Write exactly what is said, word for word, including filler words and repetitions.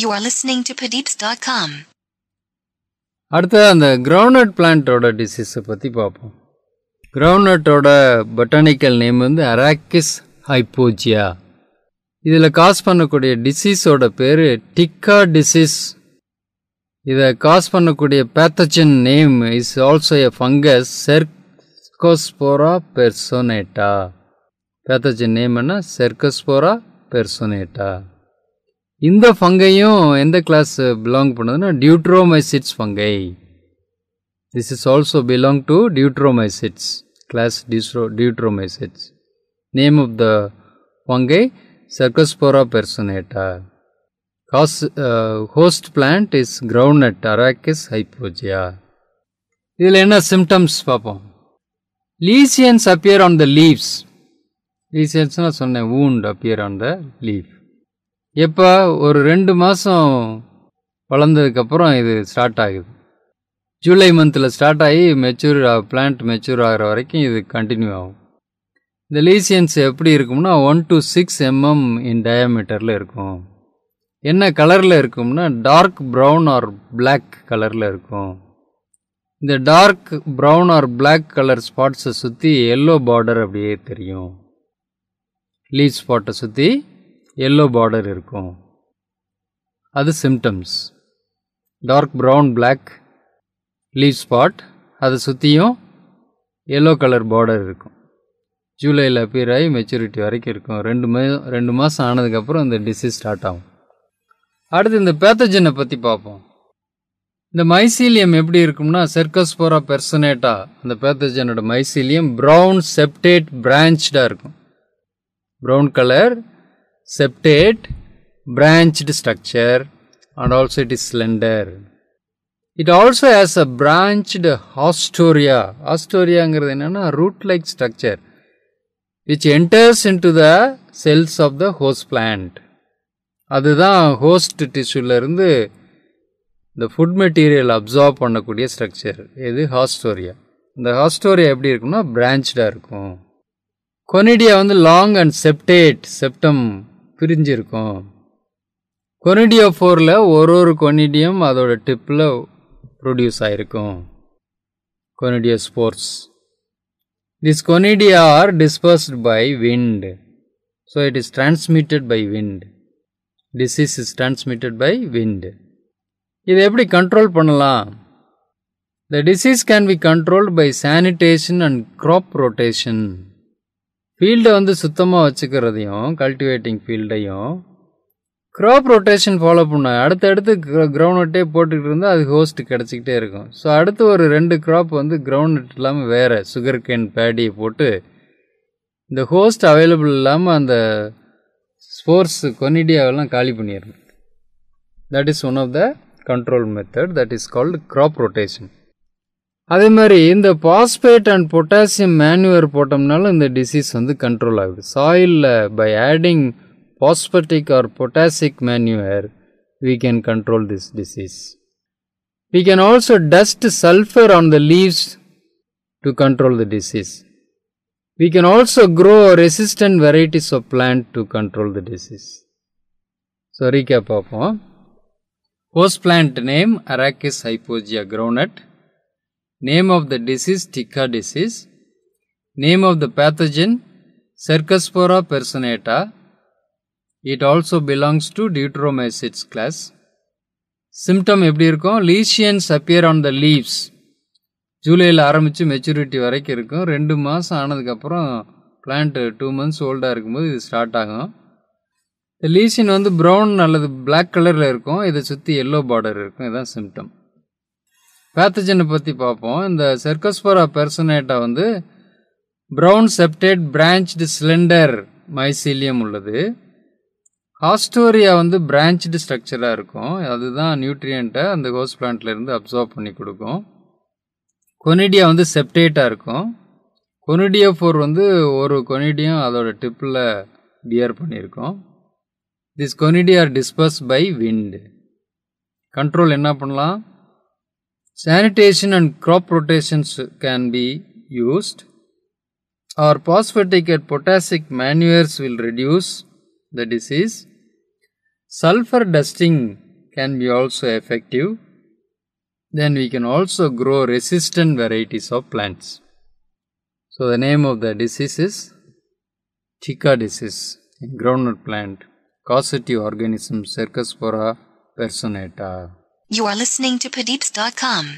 You are listening to Padeepz dot com. அடுத்து அந்த groundnut பிளான்ட்டோட டிசீஸை பற்றி பார்ப்போம். கிரவுண்ட்நட்டோட பொட்டானிக்கல் நேம் வந்து அராக்கிஸ் ஹைப்போஜியா. இதில் காஸ் பண்ணக்கூடிய டிசீஸோட பேர் டிக்கா டிசீஸ். இதை காஸ் பண்ணக்கூடிய pathogen name is also a fungus Cercospora personata. Pathogen name என்ன? Cercospora personata. இந்த ஃபங்கையும் எந்த கிளாஸ் பிலாங் பண்ணுதுன்னா deuteromycetes fungi. This is also belong to deuteromycetes class. Deutero deuteromycetes name of the fungi சர்க்கோஸ்போரா personata. Cause host plant is groundnut அராக்கிஸ் hypogaea. இதில் என்ன symptoms பார்ப்போம். Lesions appear on the leaves. லீசியன்ஸ்னால் சொன்னேன், wound appear on the leave. எப்போ? ஒரு ரெண்டு மாதம் வளர்ந்ததுக்கப்புறம் இது ஸ்டார்ட் ஆகுது. ஜூலை மந்தில் ஸ்டார்ட் ஆகி மெச்சூர் பிளான்ட் மெச்சூர் ஆகிற வரைக்கும் இது கண்டினியூ ஆகும். இந்த லீசியன்ஸ் எப்படி இருக்கும்னா one to six mm in டயாமீட்டரில் இருக்கும். என்ன கலரில் இருக்கும்னா டார்க் ப்ரௌன் ஆர் பிளாக் கலரில் இருக்கும். இந்த dark brown or black colour ஸ்பாட்ஸை சுற்றி எல்லோ பார்டர் அப்படியே தெரியும். லீவ் ஸ்பாட்டை சுற்றி எல்லோ பார்டர் இருக்கும். அது symptoms. Dark brown black leaf spot, அதை சுற்றியும் எல்லோ கலர் பார்டர் இருக்கும். ஜூலையில் அப்பியர் ஆகி மெச்சூரிட்டி வரைக்கும் இருக்கும். ரெண்டு மே ரெண்டு மாதம் ஆனதுக்கப்புறம் இந்த டிசீஸ் ஸ்டார்ட் ஆகும். அடுத்து இந்த பேத்தஜனை பற்றி பார்ப்போம். இந்த மைசீலியம் எப்படி இருக்கும்னா செர்கோஸ்போரா பெர்சோனேட்டா. அந்த பேத்தஜனோட மைசீலியம் ப்ரௌன் செப்டேட் பிரான்ச்டாக இருக்கும். Brown colour, septate, branched structure, and also it is slender. It also has a branched hostoria. Hostoria is a root-like structure which enters into the cells of the host plant. That is the host tissue. The food material absorbs the structure. This is hostoria. The hostoria is branched. Conidia is long and septate, septum. பிரிஞ்சிருக்கும். கொனிடியோ ஃபோரில் ஒரு ஒரு conidium அதோட டிப்பில் produce ஆகிருக்கும். Conidiospores. This conidia are dispersed by wind. So it is transmitted by wind. Disease is transmitted by wind. இதை எப்படி கண்ட்ரோல் பண்ணலாம்? The disease can be controlled by sanitation and crop rotation. ஃபீல்டை வந்து சுத்தமாக வச்சுக்கிறதையும் cultivating ஃபீல்டையும் crop rotation follow பண்ணாங்க. அடுத்தடுத்து கிரவுண்ட்நட்டே போட்டுக்கிட்டு இருந்தால் அது ஹோஸ்ட் கிடச்சிக்கிட்டே இருக்கும். ஸோ அடுத்து ஒரு ரெண்டு க்ராப் வந்து கிரவுண்ட்நட் இல்லாமல் வேறு சுகர் கேன் பேடியை போட்டு இந்த ஹோஸ்ட் அவைலபிள் இல்லாமல் அந்த ஸ்போர்ஸ் கொனிடியாவெல்லாம் காலி பண்ணிடணும். That is one of the control method. That is called crop rotation. அதே மாதிரி இந்த பாஸ்பேட் அண்ட் பொட்டாசியம் மேனுவர் போட்டோம்னாலும் இந்த டிசீஸ் வந்து கண்ட்ரோல் ஆகுது. சாயிலில் by adding phosphatic or potassic manure we can control this disease. We can also dust sulfur on the leaves to control the disease. We can also grow resistant varieties of plant to control the disease. So recap பார்ப்போம். Host plant name Arachis hypogaea groundnut. Name of the disease Tikka disease. Name of the pathogen Cercospora personata. It also belongs to Deuteromycetes class. Symptom எப்படி இருக்கும்? Lesions appear on the leaves. ஜூலையில் ஆரம்பித்து maturity வரைக்கும் இருக்கும். ரெண்டு மாதம் ஆனதுக்கப்புறம் plant two months ஓல்டாக இருக்கும்போது இது ஸ்டார்ட் ஆகும். இந்த லீஷியன் வந்து ப்ரௌன் அல்லது பிளாக் கலரில் இருக்கும். இதை சுற்றி எல்லோ பார்டர் இருக்கும். இதுதான் சிம்டம். பேத்தஜனை பற்றி பார்ப்போம். இந்த செர்கோஸ்போரா பெர்சோனேட்டா வந்து brown septate branched cylinder mycelium உள்ளது. ஹாஸ்டோரியா வந்து பிரான்ச்டு ஸ்ட்ரக்சராக இருக்கும். அதுதான் நியூட்ரியண்ட்டை அந்த ஹோஸ்ட் பிளான்ட்லேருந்து அப்சார்ப் பண்ணி கொடுக்கும். கொனிடியா வந்து செப்டேட்டாக இருக்கும். கொனிடியா ஃபோர் வந்து ஒரு கொனிடியம் அதோட டிப்பில் பியர் பண்ணியிருக்கோம். This conidia are disperse by wind. Control என்ன பண்ணலாம்? Sanitation and crop rotations can be used. Our phosphatic and potassic manures will reduce the disease. Sulfur dusting can be also effective. Then we can also grow resistant varieties of plants. So the name of the disease is Tikka disease in groundnut plant. Causative organism Cercospora personata. You are listening to Padeepz dot com.